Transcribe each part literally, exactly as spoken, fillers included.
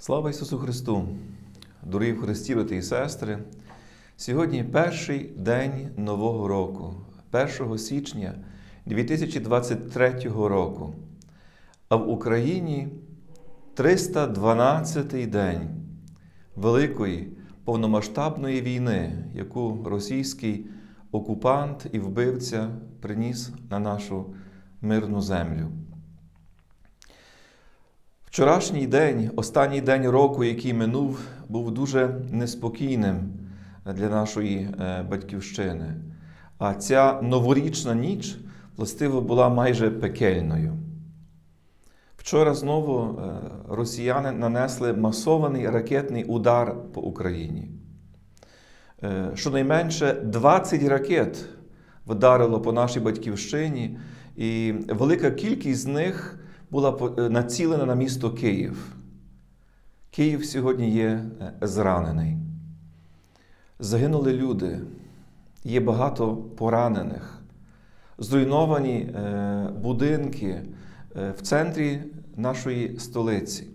Слава Ісусу Христу! Дорогі в Христі, брати і сестри! Сьогодні перший день Нового року, першого січня дві тисячі двадцять третього року, а в Україні триста дванадцятий день великої повномасштабної війни, яку російський окупант і вбивця приніс на нашу мирну землю. Вчорашній день, останній день року, який минув, був дуже неспокійним для нашої батьківщини. А ця новорічна ніч, властиво, була майже пекельною. Вчора знову росіяни нанесли масований ракетний удар по Україні. Щонайменше двадцять ракет вдарило по нашій батьківщині, і велика кількість з них була націлена на місто Київ. Київ сьогодні є зранений. Загинули люди, є багато поранених, зруйновані будинки в центрі нашої столиці.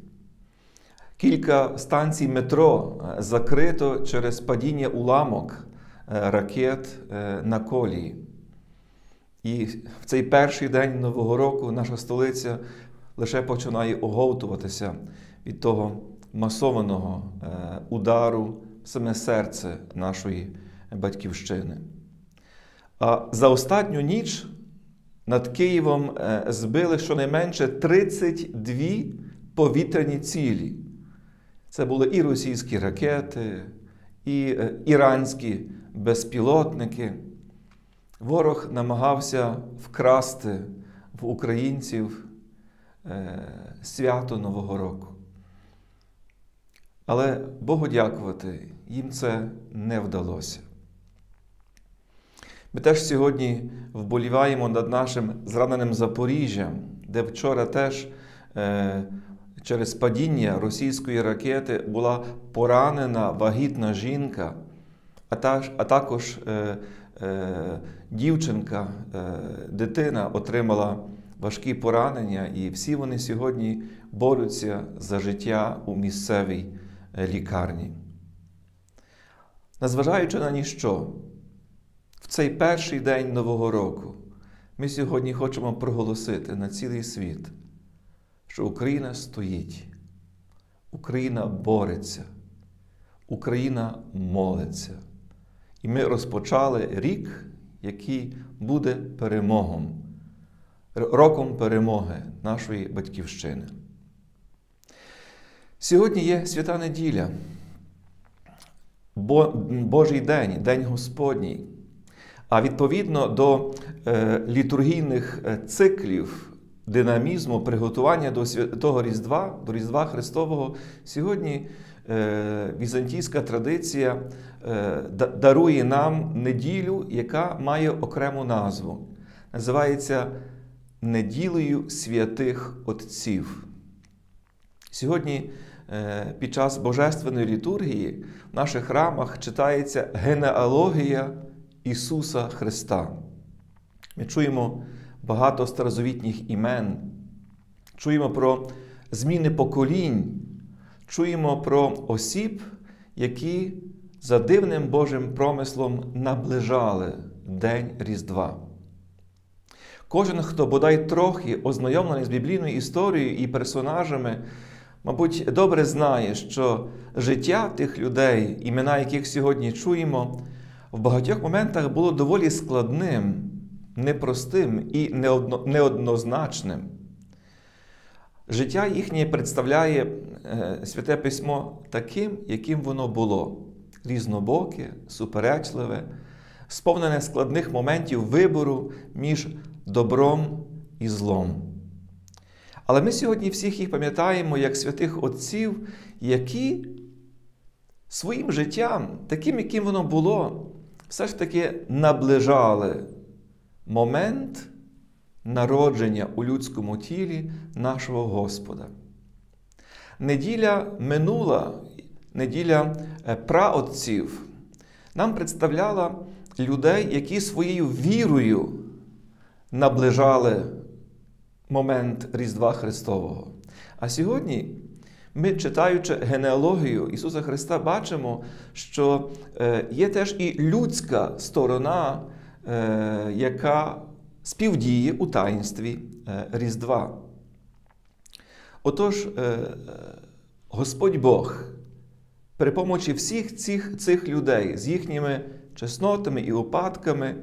Кілька станцій метро закрито через падіння уламок ракет на колії. І в цей перший день Нового року наша столиця лише починає оговтуватися від того масованого удару в саме серце нашої батьківщини. А за останню ніч над Києвом збили щонайменше тридцять дві повітряні цілі. Це були і російські ракети, і іранські безпілотники. Ворог намагався вкрасти в українців свято Нового року. Але, Богу дякувати, їм це не вдалося. Ми теж сьогодні вболіваємо над нашим зраненим Запоріжжям, де вчора теж через падіння російської ракети була поранена вагітна жінка, а також дівчинка, дитина отримала важкі поранення, і всі вони сьогодні борються за життя у місцевій лікарні. Незважаючи на ніщо, в цей перший день Нового року ми сьогодні хочемо проголосити на цілий світ, що Україна стоїть, Україна бореться, Україна молиться. І ми розпочали рік, який буде перемогом, роком перемоги нашої батьківщини. Сьогодні є свята неділя, Божий день, День Господній. А відповідно до літургійних циклів динамізму, приготування до святого Різдва, до Різдва Христового, сьогодні візантійська традиція дарує нам неділю, яка має окрему назву. Називається «Неділею святих отців». Сьогодні під час Божественної літургії в наших храмах читається генеалогія Ісуса Христа. Ми чуємо багато старозавітніх імен, чуємо про зміни поколінь, чуємо про осіб, які за дивним Божим промислом наближали День Різдва. Кожен, хто бодай трохи ознайомлений з біблійною історією і персонажами, мабуть, добре знає, що життя тих людей, імена яких сьогодні чуємо, в багатьох моментах було доволі складним, непростим і неоднозначним. Життя їхнє представляє Святе Письмо таким, яким воно було. Різнобоке, суперечливе, сповнене складних моментів вибору між добром і злом. Але ми сьогодні всіх їх пам'ятаємо як святих отців, які своїм життям, таким, яким воно було, все ж таки наближали момент народження у людському тілі нашого Господа. Неділя минула, неділя праотців нам представляла людей, які своєю вірою наближали момент Різдва Христового. А сьогодні ми, читаючи генеалогію Ісуса Христа, бачимо, що є теж і людська сторона, яка співдіє у таїнстві Різдва. Отож, Господь Бог при помочі всіх цих, цих людей з їхніми чеснотами і упадками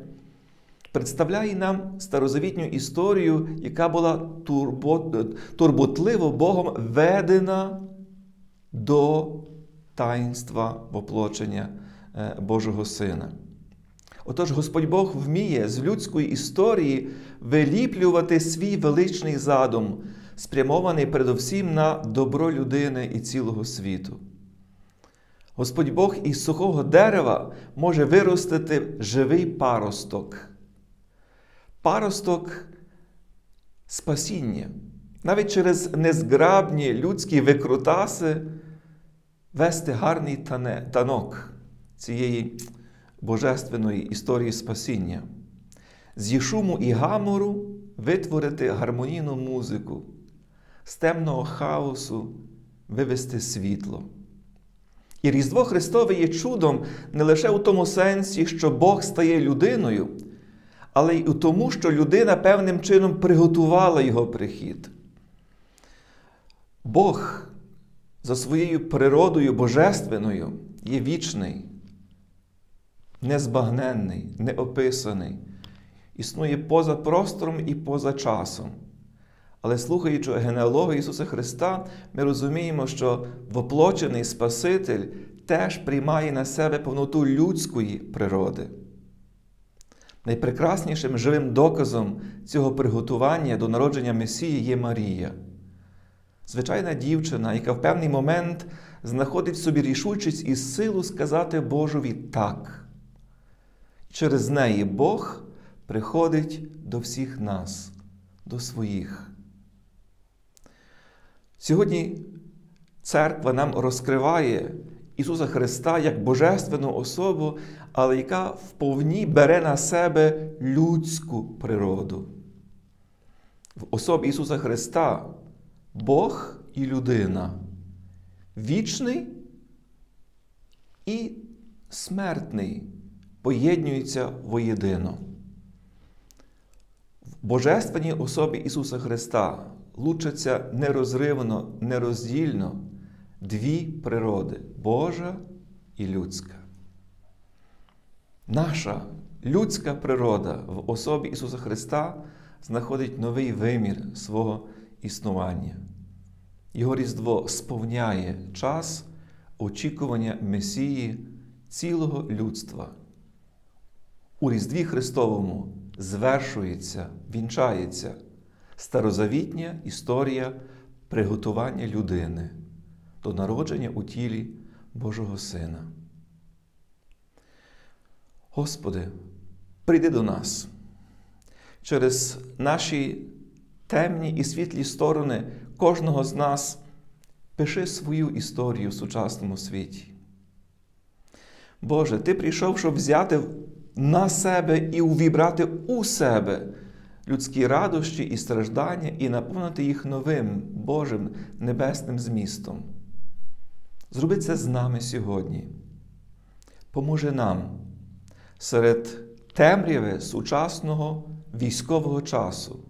представляє нам старозавітню історію, яка була турбот, турботливо Богом ведена до таїнства воплочення Божого Сина. Отож, Господь Бог вміє з людської історії виліплювати свій величний задум, спрямований передовсім на добро людини і цілого світу. Господь Бог із сухого дерева може виростити живий паросток. Паросток спасіння. Навіть через незграбні людські викрутаси вести гарний танок цієї божественної історії спасіння. Зі шуму і гамору витворити гармонійну музику, з темного хаосу вивести світло. І Різдво Христове є чудом не лише у тому сенсі, що Бог стає людиною, але й у тому, що людина певним чином приготувала його прихід. Бог за своєю природою божественною є вічний, незбагненний, неописаний, існує поза простором і поза часом. Але слухаючи генеалогію Ісуса Христа, ми розуміємо, що воплочений Спаситель теж приймає на себе повноту людської природи. Найпрекраснішим живим доказом цього приготування до народження Месії є Марія. Звичайна дівчина, яка в певний момент знаходить в собі рішучість і силу сказати Божові «так». Через неї Бог приходить до всіх нас, до своїх. Сьогодні церква нам розкриває Ісуса Христа як божественну особу, але яка вповні бере на себе людську природу. В особі Ісуса Христа Бог і людина, вічний і смертний, поєднуються воєдино. В божественній особі Ісуса Христа лучаться нерозривно, нероздільно дві природи – Божа і людська. Наша людська природа в особі Ісуса Христа знаходить новий вимір свого існування. Його Різдво сповняє час очікування Месії цілого людства. У Різдві Христовому звершується, вінчається старозавітня історія приготування людини до народження у тілі Божого Сина. Господи, прийди до нас. Через наші темні і світлі сторони кожного з нас пиши свою історію в сучасному світі. Боже, Ти прийшов, щоб взяти на себе і увібрати у себе людські радощі і страждання і наповнити їх новим, Божим, небесним змістом. Зроби це з нами сьогодні. Поможи нам серед темряви сучасного військового часу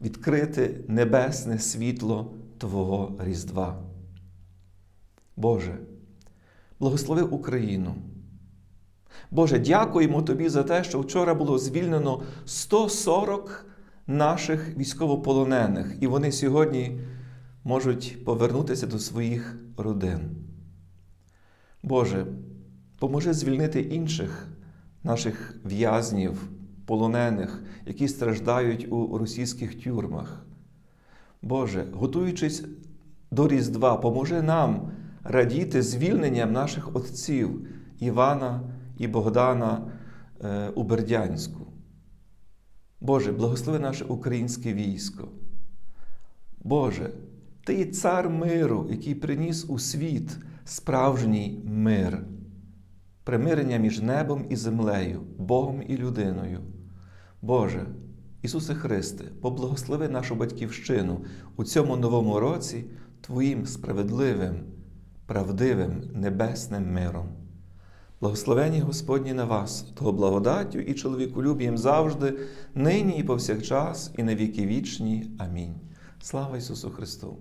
відкрити небесне світло Твого Різдва. Боже, благослови Україну. Боже, дякуємо Тобі за те, що вчора було звільнено сто сорок наших військовополонених, і вони сьогодні можуть повернутися до своїх родин. Боже, поможи звільнити інших наших в'язнів, полонених, які страждають у російських тюрмах. Боже, готуючись до Різдва, поможи нам радіти звільненням наших отців Івана і Богдана у Бердянську. Боже, благослови наше українське військо. Боже, Ти є цар миру, який приніс у світ справжній мир, примирення між небом і землею, Богом і людиною. Боже, Ісусе Христе, поблагослови нашу батьківщину у цьому новому році Твоїм справедливим, правдивим, небесним миром. Благословені Господні на вас, того благодаттю і чоловіколюб'ям завжди, нині і повсякчас, і на віки вічні. Амінь. Слава Ісусу Христу!